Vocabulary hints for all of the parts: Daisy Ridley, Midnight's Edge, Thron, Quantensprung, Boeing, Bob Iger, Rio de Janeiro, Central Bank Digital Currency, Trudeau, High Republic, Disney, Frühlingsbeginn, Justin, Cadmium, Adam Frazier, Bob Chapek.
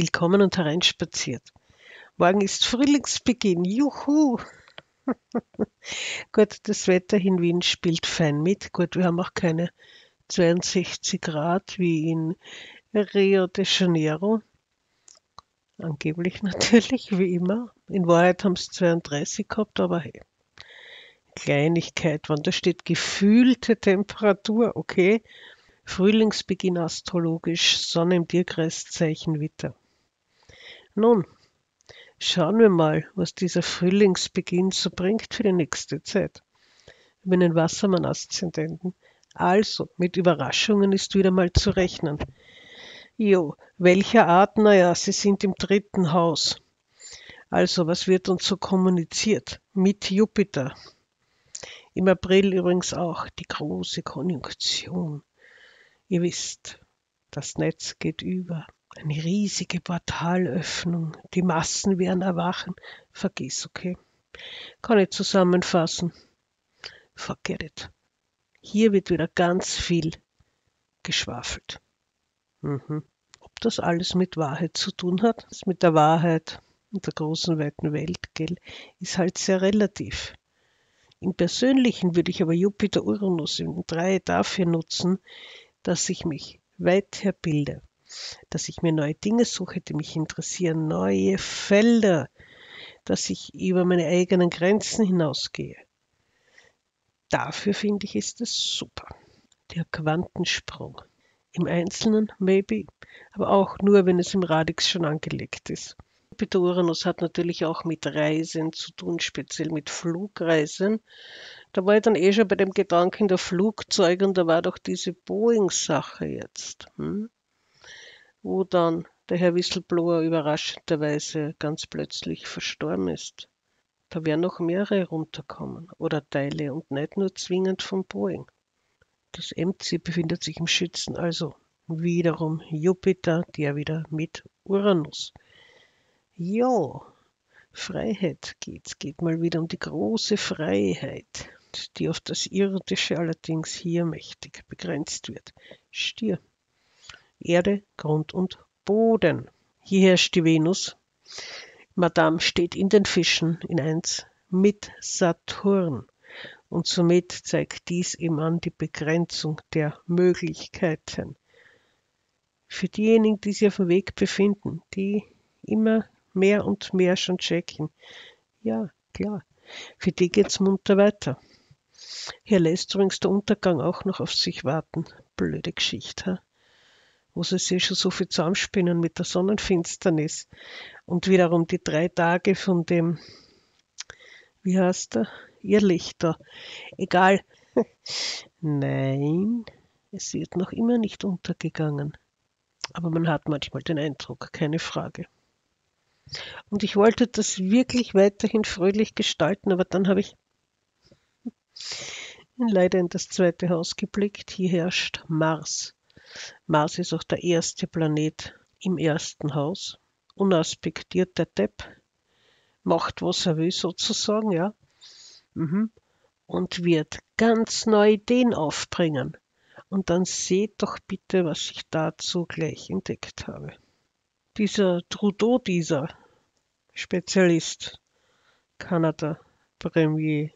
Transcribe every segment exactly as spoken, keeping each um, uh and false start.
Willkommen und hereinspaziert. Morgen ist Frühlingsbeginn. Juhu! Gut, das Wetter in Wien spielt fein mit. Gut, wir haben auch keine zweiundsechzig Grad wie in Rio de Janeiro. Angeblich natürlich, wie immer. In Wahrheit haben es zweiunddreißig gehabt, aber hey. Kleinigkeit, wann da steht gefühlte Temperatur, okay. Frühlingsbeginn astrologisch, Sonne im Tierkreiszeichen Witter. Nun, schauen wir mal, was dieser Frühlingsbeginn so bringt für die nächste Zeit. Ich bin ein Wassermann-Aszendenten. Also, mit Überraschungen ist wieder mal zu rechnen. Jo, welcher Art? Naja, sie sind im dritten Haus. Also, was wird uns so kommuniziert? Mit Jupiter. Im April übrigens auch die große Konjunktion. Ihr wisst, das Netz geht über. Eine riesige Portalöffnung. Die Massen werden erwachen. Vergiss, okay? Kann ich zusammenfassen. Forget it. Hier wird wieder ganz viel geschwafelt. Mhm. Ob das alles mit Wahrheit zu tun hat, das mit der Wahrheit und der großen, weiten Welt, gell, ist halt sehr relativ. Im Persönlichen würde ich aber Jupiter-Uranus in drei dafür nutzen, dass ich mich weiter bilde, dass ich mir neue Dinge suche, die mich interessieren, neue Felder, dass ich über meine eigenen Grenzen hinausgehe. Dafür finde ich, ist es super. Der Quantensprung. Im Einzelnen, maybe, aber auch nur, wenn es im Radix schon angelegt ist. Jupiter Uranus hat natürlich auch mit Reisen zu tun, speziell mit Flugreisen. Da war ich dann eh schon bei dem Gedanken der Flugzeuge und da war doch diese Boeing-Sache jetzt, hm? Wo dann der Herr Whistleblower überraschenderweise ganz plötzlich verstorben ist. Da werden noch mehrere runterkommen oder Teile und nicht nur zwingend von Boeing. Das M C befindet sich im Schützen, also wiederum Jupiter, der wieder mit Uranus. Jo, Freiheit geht's, geht mal wieder um die große Freiheit, die auf das Irdische allerdings hier mächtig begrenzt wird. Stier, Erde, Grund und Boden. Hier herrscht die Venus. Madame steht in den Fischen in eins mit Saturn. Und somit zeigt dies eben an die Begrenzung der Möglichkeiten. Für diejenigen, die sich auf dem Weg befinden, die immer mehr und mehr schon checken. Ja, klar. Für die geht's munter weiter. Hier lässt übrigens der Untergang auch noch auf sich warten. Blöde Geschichte, he? Wo sie sich schon so viel zusammenspinnen mit der Sonnenfinsternis. Und wiederum die drei Tage von dem, wie heißt der? Irrlichter. Egal. Nein, es wird noch immer nicht untergegangen. Aber man hat manchmal den Eindruck, keine Frage. Und ich wollte das wirklich weiterhin fröhlich gestalten, aber dann habe ich leider in das zweite Haus geblickt. Hier herrscht Mars. Mars ist auch der erste Planet im ersten Haus. Unaspektiert, der Depp. Macht, was er will, sozusagen, ja. Mhm. Und wird ganz neue Ideen aufbringen. Und dann seht doch bitte, was ich dazu gleich entdeckt habe. Dieser Trudeau, dieser Spezialist, Kanada, Premier,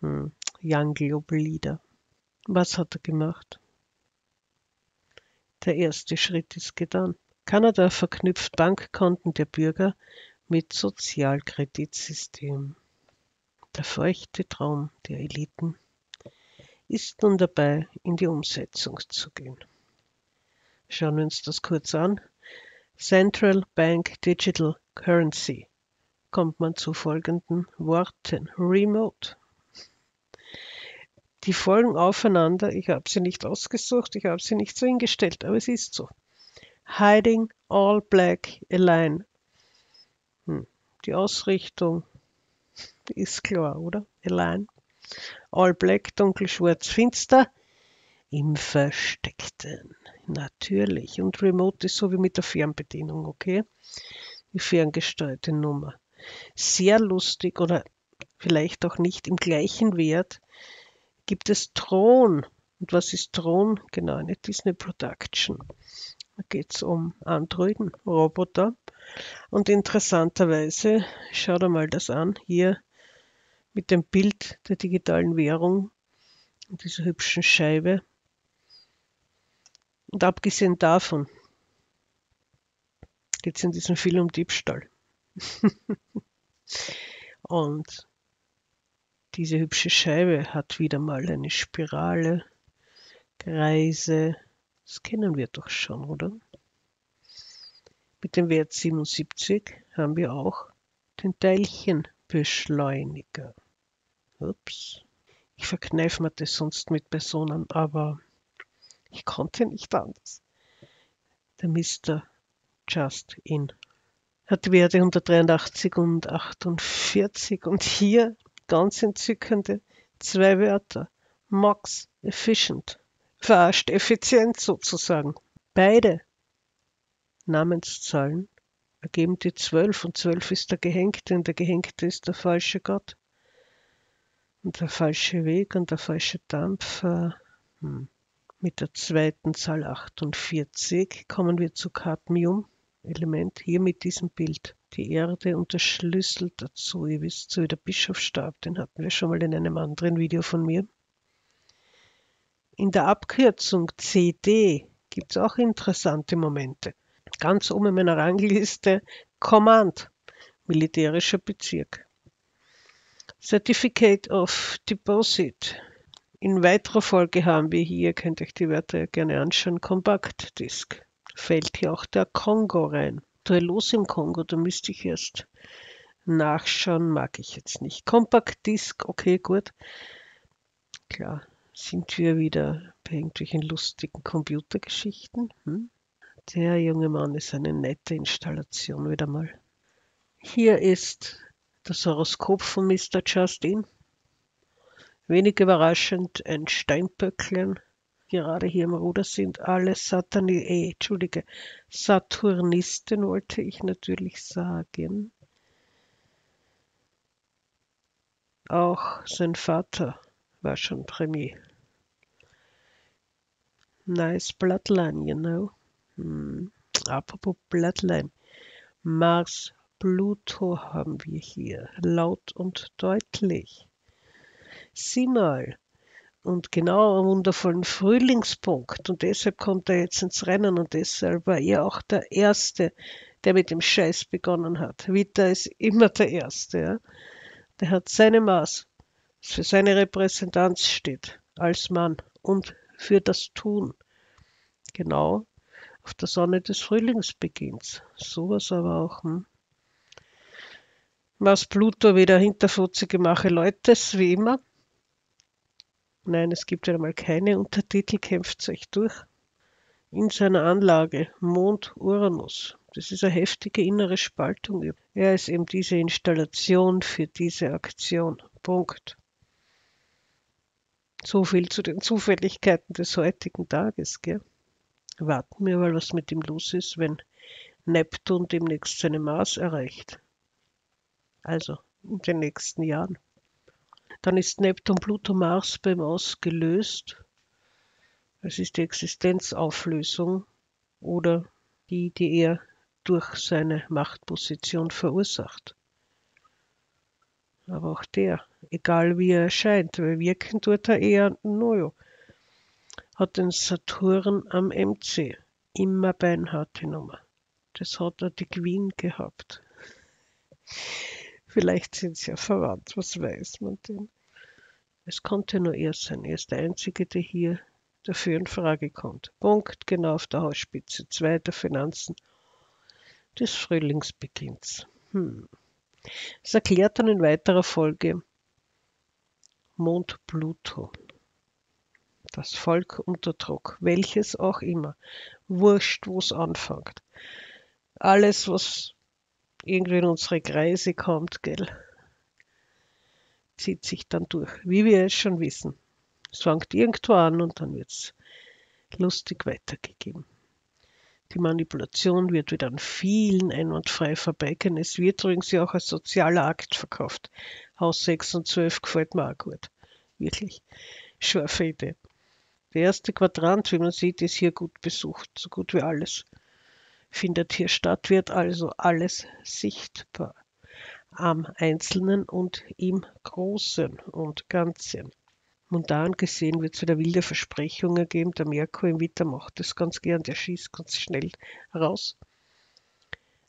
hm, Young Global Leader. Was hat er gemacht? Der erste Schritt ist getan. Kanada verknüpft Bankkonten der Bürger mit Sozialkreditsystemen. Der feuchte Traum der Eliten ist nun dabei, in die Umsetzung zu gehen. Schauen wir uns das kurz an. Central Bank Digital Currency. Kommt man zu folgenden Worten. Remote. Die Folgen aufeinander, ich habe sie nicht ausgesucht, ich habe sie nicht so hingestellt, aber es ist so. Hiding all black align. Hm. Die Ausrichtung ist klar, oder? Align. All black, dunkel, schwarz, finster. Im Versteckten. Natürlich. Und Remote ist so wie mit der Fernbedienung, okay? Die ferngesteuerte Nummer. Sehr lustig oder vielleicht auch nicht im gleichen Wert gibt es Thron. Und was ist Thron? Genau, eine Disney Production. Da geht es um Androiden-Roboter. Und interessanterweise, schaut einmal das an, hier mit dem Bild der digitalen Währung und dieser hübschen Scheibe. Und abgesehen davon geht es in diesem Film um Diebstahl. Und diese hübsche Scheibe hat wieder mal eine Spirale, Kreise. Das kennen wir doch schon, oder? Mit dem Wert siebenundsiebzig haben wir auch den Teilchenbeschleuniger. Ups. Ich verkneife mir das sonst mit Personen, aber ich konnte nicht anders. Der Mister Justin hat die Werte hundertdreiundachtzig und achtundvierzig und hier ganz entzückende zwei Wörter. Max Efficient. Verarscht effizient sozusagen. Beide Namenszahlen ergeben die zwölf und zwölf ist der Gehängte und der Gehängte ist der falsche Gott. Und der falsche Weg und der falsche Dampfer. Hm. Mit der zweiten Zahl achtundvierzig kommen wir zu Cadmium. Element hier mit diesem Bild. Die Erde und der Schlüssel dazu. Ihr wisst so wie der Bischofsstab, den hatten wir schon mal in einem anderen Video von mir. In der Abkürzung C D gibt es auch interessante Momente. Ganz oben in meiner Rangliste Command, militärischer Bezirk. Certificate of Deposit. In weiterer Folge haben wir hier, könnt ihr euch die Wörter gerne anschauen, Compact Disk. Fällt hier auch der Kongo rein. Duellos im Kongo, da müsste ich erst nachschauen, mag ich jetzt nicht. Compact Disk, okay, gut. Klar, sind wir wieder bei irgendwelchen lustigen Computergeschichten. Hm? Der junge Mann ist eine nette Installation wieder mal. Hier ist das Horoskop von Mister Justin. Wenig überraschend ein Steinböcklein. Gerade hier am Ruder sind alle Satani, äh, Entschuldige, Saturnisten wollte ich natürlich sagen. Auch sein Vater war schon Premier. Nice bloodline, you know. Hm. Apropos bloodline. Mars, Pluto haben wir hier, laut und deutlich. Sieh mal. Und genau am wundervollen Frühlingspunkt. Und deshalb kommt er jetzt ins Rennen und deshalb war er auch der Erste, der mit dem Scheiß begonnen hat. Vita ist immer der Erste. Ja? Der hat seine Maß, das für seine Repräsentanz steht, als Mann und für das Tun. Genau, auf der Sonne des Frühlingsbeginns. Sowas aber auch. Hm? Was Pluto wieder hinterfotzige mache Leutes, wie immer. Nein, es gibt ja einmal keine Untertitel, kämpft sich durch. In seiner Anlage Mond-Uranus. Das ist eine heftige innere Spaltung. Er ist eben diese Installation für diese Aktion. Punkt. So viel zu den Zufälligkeiten des heutigen Tages. Gell? Warten wir mal, was mit ihm los ist, wenn Neptun demnächst seine Mars erreicht. Also in den nächsten Jahren. Dann ist Neptun, Pluto, Mars beim Ausgelöst. Das ist die Existenzauflösung oder die, die er durch seine Machtposition verursacht. Aber auch der, egal wie er erscheint, weil wirken tut er eher, naja, hat den Saturn am M C. Immer beinharte Nummer. Das hat er die Queen gehabt. Vielleicht sind sie ja verwandt, was weiß man denn? Es konnte nur er sein, er ist der Einzige, der hier dafür in Frage kommt. Punkt, genau auf der Hausspitze, zwei der Finanzen des Frühlingsbeginns. Hm. Es erklärt dann in weiterer Folge Mond Pluto, das Volk unter Druck, welches auch immer, wurscht, wo es anfängt. Alles, was irgendwie in unsere Kreise kommt, gell, zieht sich dann durch, wie wir es schon wissen. Es fängt irgendwo an und dann wird es lustig weitergegeben. Die Manipulation wird wieder an vielen einwandfrei vorbeigehen. Es wird übrigens ja auch als sozialer Akt verkauft. Haus sechs und zwölf gefällt mir auch gut. Wirklich, scharfe Idee. Der erste Quadrant, wie man sieht, ist hier gut besucht. So gut wie alles findet hier statt, wird also alles sichtbar am Einzelnen und im Großen und Ganzen. Mundan gesehen wird es wieder wilde Versprechungen ergeben. Der Merkur im Winter macht das ganz gern, der schießt ganz schnell raus.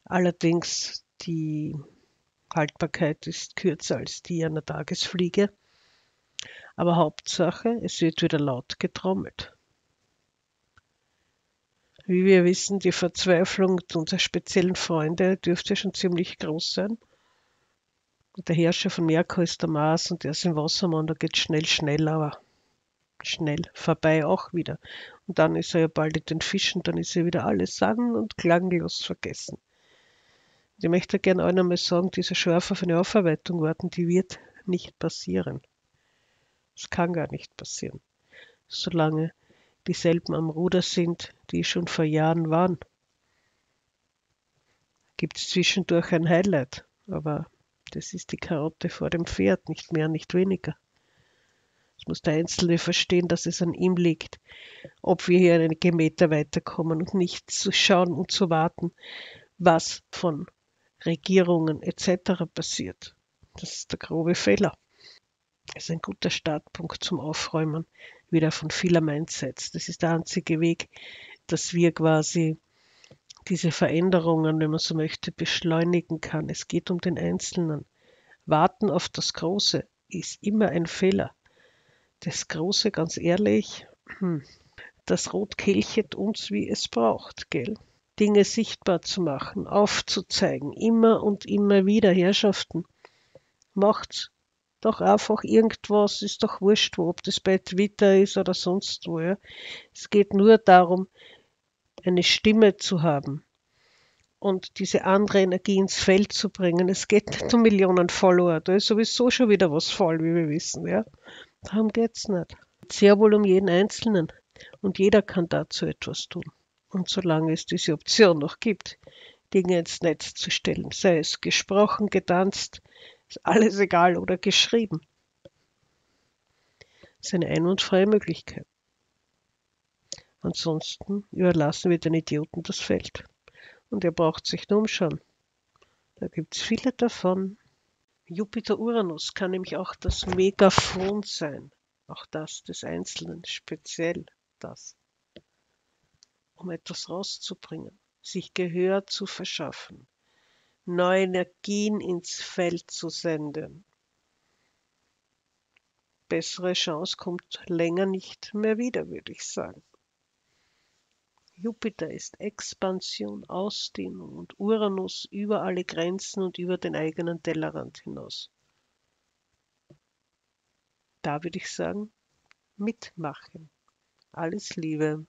Allerdings die Haltbarkeit ist kürzer als die einer Tagesfliege. Aber Hauptsache, es wird wieder laut getrommelt. Wie wir wissen, die Verzweiflung unserer speziellen Freunde dürfte schon ziemlich groß sein. Der Herrscher von Merkur ist der Mars und der ist im Wassermann, da geht es schnell, schnell, aber schnell vorbei auch wieder. Und dann ist er ja bald in den Fischen, dann ist er wieder alles sang- und klanglos vergessen. Und ich möchte gerne auch einmal sagen, diese Schärfe auf eine Aufarbeitung warten, die wird nicht passieren. Das kann gar nicht passieren, solange dieselben am Ruder sind, die schon vor Jahren waren. Gibt es zwischendurch ein Highlight, aber das ist die Karotte vor dem Pferd, nicht mehr, nicht weniger. Das muss der Einzelne verstehen, dass es an ihm liegt, ob wir hier einige Meter weiterkommen und nicht zu schauen und zu warten, was von Regierungen et cetera passiert. Das ist der grobe Fehler. Das ist ein guter Startpunkt zum Aufräumen, wieder von vieler Mindsets. Das ist der einzige Weg, dass wir quasi diese Veränderungen, wenn man so möchte, beschleunigen kann. Es geht um den Einzelnen. Warten auf das Große ist immer ein Fehler. Das Große, ganz ehrlich, das Rot kelchet uns, wie es braucht, gell? Dinge sichtbar zu machen, aufzuzeigen, immer und immer wieder, Herrschaften, macht's. Doch einfach irgendwas, ist doch wurscht, wo, ob das bei Twitter ist oder sonst wo. Ja. Es geht nur darum, eine Stimme zu haben und diese andere Energie ins Feld zu bringen. Es geht nicht um Millionen Follower, da ist sowieso schon wieder was voll, wie wir wissen. Ja. Darum geht es nicht. Sehr wohl um jeden Einzelnen und jeder kann dazu etwas tun. Und solange es diese Option noch gibt, Dinge ins Netz zu stellen, sei es gesprochen, getanzt, ist alles egal oder geschrieben. Das ist eine einwandfreie Möglichkeit. Ansonsten überlassen wir den Idioten das Feld. Und er braucht sich nur umschauen. Da gibt es viele davon. Jupiter-Uranus kann nämlich auch das Megaphon sein. Auch das des Einzelnen, speziell das. Um etwas rauszubringen, sich Gehör zu verschaffen. Neue Energien ins Feld zu senden. Bessere Chance kommt länger nicht mehr wieder, würde ich sagen. Jupiter ist Expansion, Ausdehnung und Uranus über alle Grenzen und über den eigenen Tellerrand hinaus. Da würde ich sagen, mitmachen. Alles Liebe.